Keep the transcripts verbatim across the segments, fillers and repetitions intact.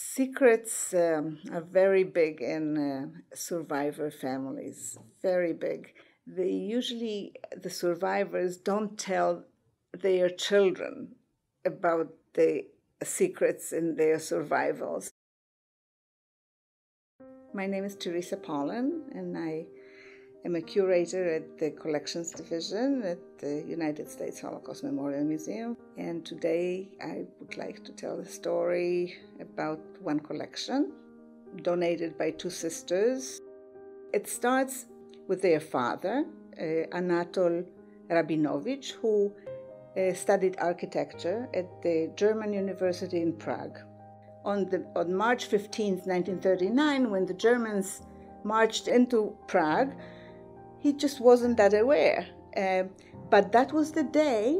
Secrets um, are very big in uh, survivor families, very big. They usually, the survivors don't tell their children about the secrets in their survivals. My name is Teresa Pollin, and I am a curator at the Collections Division at the United States Holocaust Memorial Museum. And today I would like to tell a story about one collection donated by two sisters. It starts with their father, uh, Anatol Radzinowicz, who uh, studied architecture at the German University in Prague. On, the, on March fifteenth, nineteen thirty-nine, when the Germans marched into Prague, he just wasn't that aware. Uh, but that was the day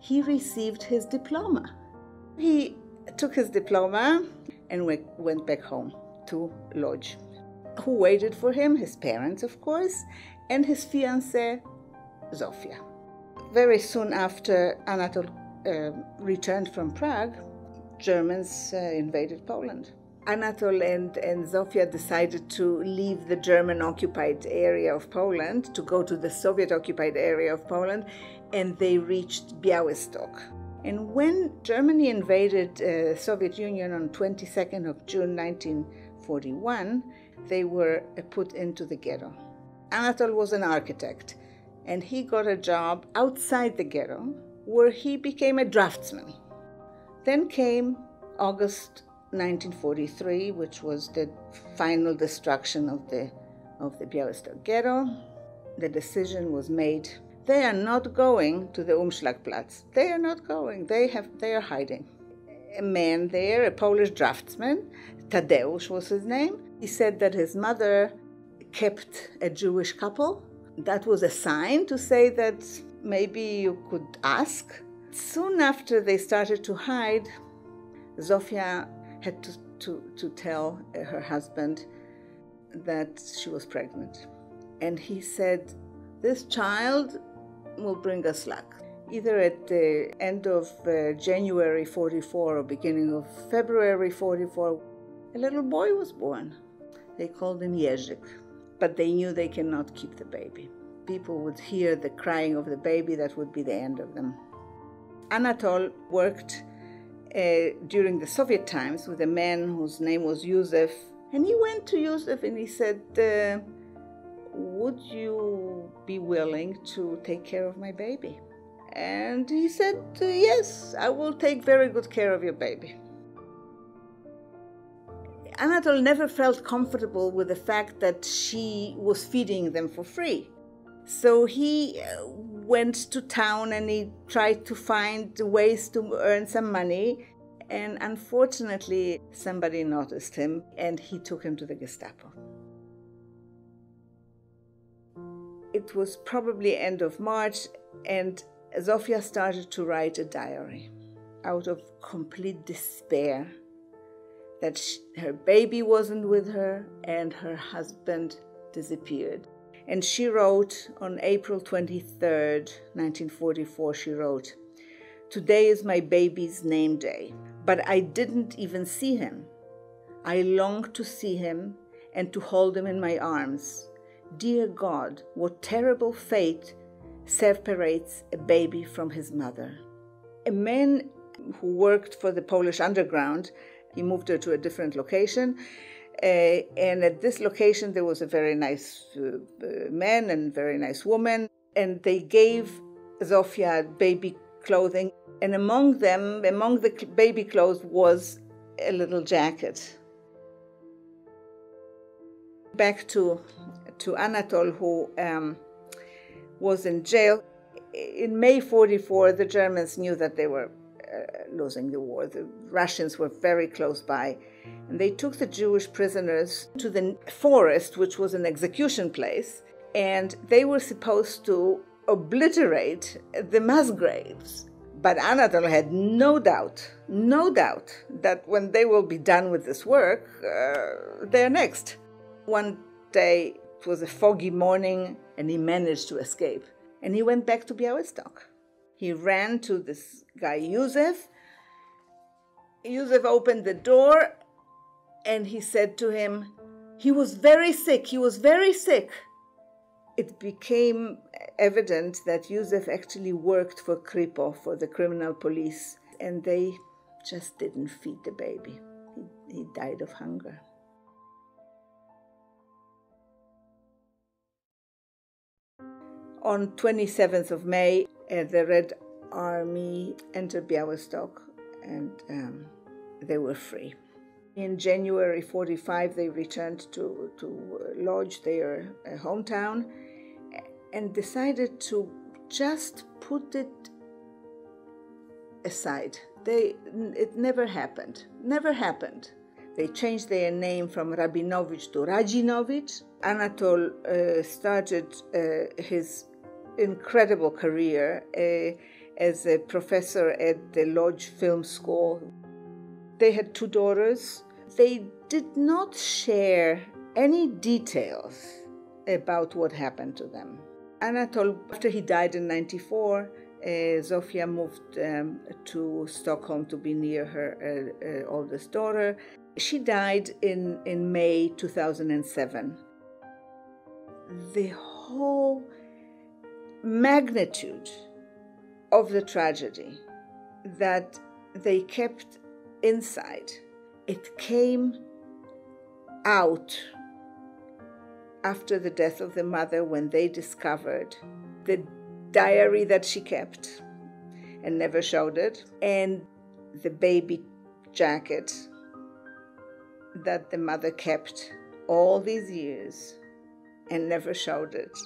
he received his diploma. He took his diploma and went, went back home to Łódź, who waited for him, his parents, of course, and his fiancée, Zofia. Very soon after Anatol uh, returned from Prague, Germans uh, invaded Poland. Anatol and, and Zofia decided to leave the German-occupied area of Poland to go to the Soviet-occupied area of Poland, and they reached Białystok. And when Germany invaded the uh, Soviet Union on twenty-second of June nineteen forty-one, they were uh, put into the ghetto. Anatol was an architect, and he got a job outside the ghetto, where he became a draftsman. Then came August nineteen forty-three, which was the final destruction of the, of the Białystok ghetto. The decision was made. They are not going to the Umschlagplatz. They are not going. They, have, they are hiding. A man there, a Polish draftsman, Tadeusz was his name, he said that his mother kept a Jewish couple. That was a sign to say that maybe you could ask. Soon after they started to hide, Zofia had to, to, to tell her husband that she was pregnant. And he said, this child will bring us luck. Either at the end of uh, January forty-four or beginning of February forty-four, a little boy was born. They called him Yezik, but they knew they cannot keep the baby. People would hear the crying of the baby, that would be the end of them. Anatol worked uh, during the Soviet times with a man whose name was Yusef, and he went to Yusef and he said, uh, would you be willing to take care of my baby? And he said, yes, I will take very good care of your baby. Anatol never felt comfortable with the fact that she was feeding them for free. So he uh, went to town and he tried to find ways to earn some money. And unfortunately, somebody noticed him and he took him to the Gestapo. It was probably end of March, and Zofia started to write a diary out of complete despair that she, her baby wasn't with her and her husband disappeared. And she wrote on April twenty-third, nineteen forty-four, she wrote, "Today is my baby's name day, but I didn't even see him. I longed to see him and to hold him in my arms. Dear God, what terrible fate separates a baby from his mother." A man who worked for the Polish underground, he moved her to a different location. Uh, and at this location, there was a very nice uh, man and very nice woman. And they gave Zofia baby clothing. And among them, among the baby clothes, was a little jacket. Back to, to Anatol, who um, was in jail. In May forty-four, the Germans knew that they were uh, losing the war. The Russians were very close by. And they took the Jewish prisoners to the forest, which was an execution place, and they were supposed to obliterate the mass graves. But Anatol had no doubt, no doubt, that when they will be done with this work, uh, they're next. One day, it was a foggy morning, and he managed to escape. And he went back to Białystok. He ran to this guy, Yusef. Yusef opened the door, and he said to him, he was very sick, he was very sick. It became evident that Yusef actually worked for Kripo, for the criminal police, and they just didn't feed the baby. He, he died of hunger. On twenty-seventh of May, uh, the Red Army entered Białystok, and um, they were free. In January forty-five, they returned to, to Łódź, their uh, hometown, and decided to just put it aside. They, it never happened, never happened. They changed their name from Rabinowicz to Radzinowicz. Anatol uh, started uh, his incredible career uh, as a professor at the Łódź Film School. They had two daughters. They did not share any details about what happened to them. Anatol, after he died in ninety-four, uh, Zofia moved um, to Stockholm to be near her uh, uh, oldest daughter. She died in, in May two thousand seven. The whole magnitude of the tragedy that they kept inside, it came out after the death of the mother, when they discovered the diary that she kept and never showed it, and the baby jacket that the mother kept all these years and never showed it.